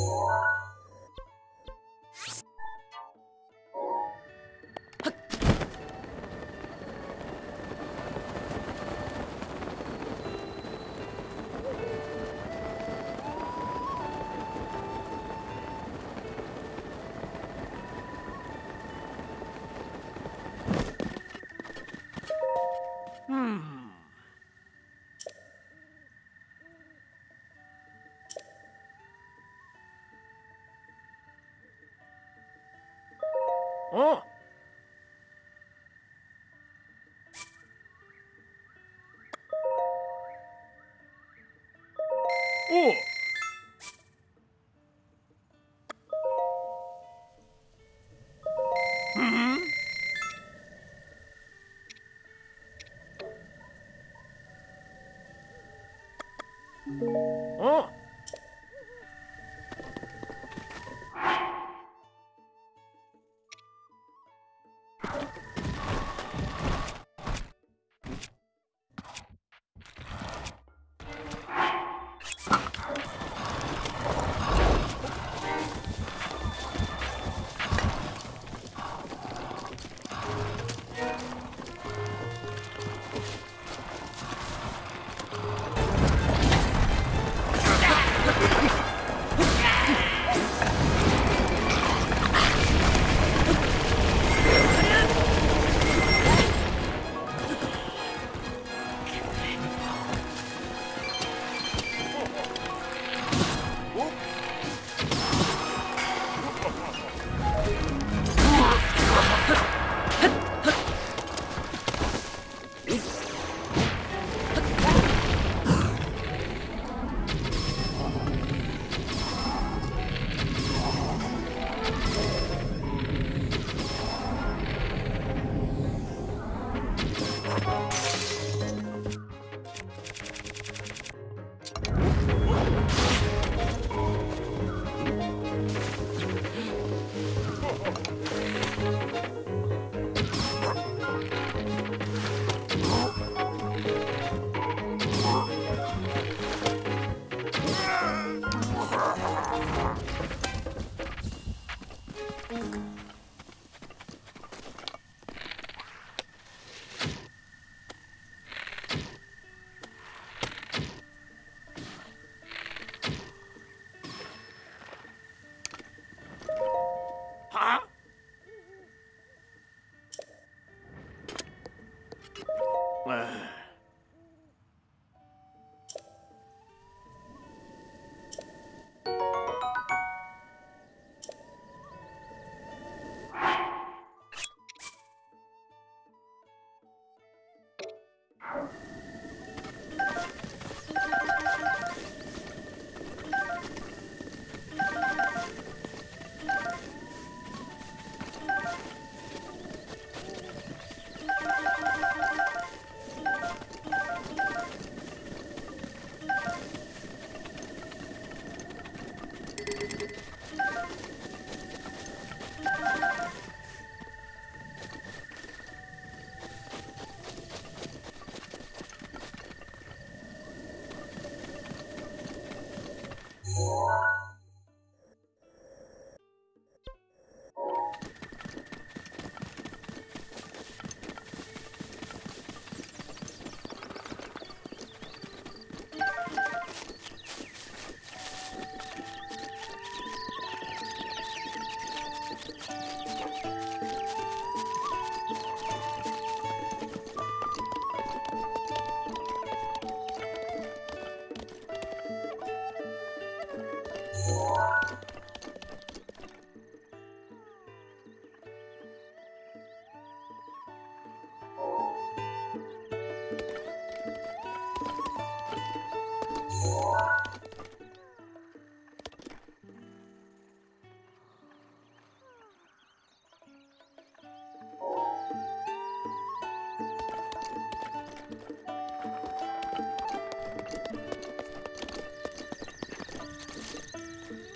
Oh! Oh! Mm-hmm. Oh!